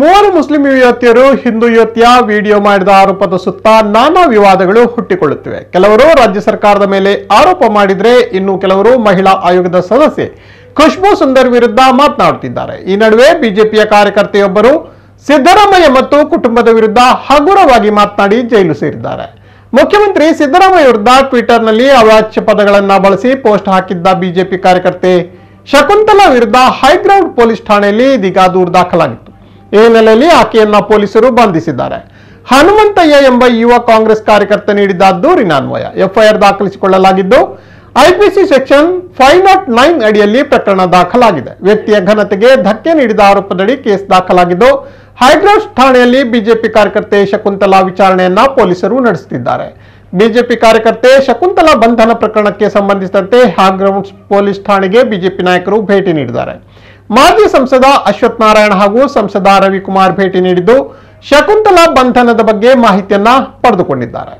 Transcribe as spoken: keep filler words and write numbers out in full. ಮೂವರು ಮುಸ್ಲಿಂ ಯುವತಿಯರು ಹಿಂದೂ ಯುವತಿಯ ವಿಡಿಯೋ ಮಾಡಿದ ಆರೋಪದ ಸುತ್ತ ನಾನಾ ವಿವಾದಗಳು ಹುಟ್ಟಿಕೊಳ್ಳುತ್ತಿವೆ. ಕೆಲವರು ರಾಜ್ಯ ಸರ್ಕಾರದ ಮೇಲೆ ಆರೋಪ ಮಾಡಿದರೆ ಇನ್ನು ಕೆಲವರು ಮಹಿಳಾ ಆಯೋಗದ ಸದಸ್ಯೆ ಖುಷ್ಬೂ ಸುಂದರ್ ವಿರುದ್ಧ ಮಾತನಾಡುತ್ತಿದ್ದಾರೆ. ಈ ನಡುವೆ ಬಿಜೆಪಿಯ ಕಾರ್ಯಕರ್ತೆಯೊಬ್ಬರು ಸಿದ್ದರಾಮಯ್ಯ ಮತ್ತು ಕುಟುಂಬದ ವಿರುದ್ಧ ಹಗುರವಾಗಿ ಮಾತನಾಡಿ ಜೈಲು ಸೇರಿದ್ದಾರೆ. ಮುಖ್ಯಮಂತ್ರಿ ಸಿದ್ದರಾಮಯ್ಯ ವಿರುದ್ಧ ಟ್ವಿಟರ್ನಲ್ಲಿ ಅವಾಚ್ಯ ಪದಗಳನ್ನು ಬಳಸಿ ಪೋಸ್ಟ್ ಹಾಕಿದ್ದ ಬಿಜೆಪಿ ಕಾರ್ಯಕರ್ತೆ ಶಕುಂತಲಾ ವಿರುದ್ಧ ಹೈಗ್ರೌಂಡ್ ಪೊಲೀಸ್ ಠಾಣೆಯಲ್ಲಿ ಇದೀಗ ದೂರು ದಾಖಲಾಗಿತ್ತು. ಈ ಹಿನ್ನೆಲೆಯಲ್ಲಿ ಆಕೆಯನ್ನ ಪೊಲೀಸರು ಬಂಧಿಸಿದ್ದಾರೆ. ಹನುಮಂತಯ್ಯ ಎಂಬ ಯುವ ಕಾಂಗ್ರೆಸ್ ಕಾರ್ಯಕರ್ತ ನೀಡಿದ್ದ ದೂರಿನ ಅನ್ವಯ ಎಫ್ಐಆರ್ ದಾಖಲಿಸಿಕೊಳ್ಳಲಾಗಿದ್ದು, IPC section five not nine ಅಡಿಯಲ್ಲಿ ಪ್ರಕರಣ ದಾಖಲಾಗಿದೆ. ವ್ಯಕ್ತಿಯ ಘನತೆಗೆ ಧಕ್ಕೆ ನೀಡಿದ ಆರೋಪದಡಿ ಕೇಸ್ ದಾಖಲಾಗಿದ್ದು, ಹೈದ್ರಾಬಾದ್ ಠಾಣೆಯಲ್ಲಿ ಬಿಜೆಪಿ ಕಾರ್ಯಕರ್ತೆ ಶಕುಂತಲಾ ವಿಚಾರಣೆಯನ್ನ ಪೊಲೀಸರು ನಡೆಸುತ್ತಿದ್ದಾರೆ. ಬಿಜೆಪಿ ಕಾರ್ಯಕರ್ತೆ ಶಕುಂತಲಾ ಬಂಧನ ಪ್ರಕರಣಕ್ಕೆ ಸಂಬಂಧಿಸಿದಂತೆ ಹ್ಯಾಗ್ರೌಂಡ್ಸ್ ಪೊಲೀಸ್ ಠಾಣೆಗೆ ಬಿಜೆಪಿ ನಾಯಕರು ಭೇಟಿ ನೀಡಿದ್ದಾರೆ. ಮಾಜಿ ಸಂಸದ ಅಶ್ವತ್ಥನಾರಾಯಣ ಹಾಗೂ ಸಂಸದ ರವಿಕುಮಾರ್ ಭೇಟಿ ನೀಡಿದ್ದು, ಶಕುಂತಲಾ ಬಂಧನದ ಬಗ್ಗೆ ಮಾಹಿತಿಯನ್ನ ಪಡೆದುಕೊಂಡಿದ್ದಾರೆ.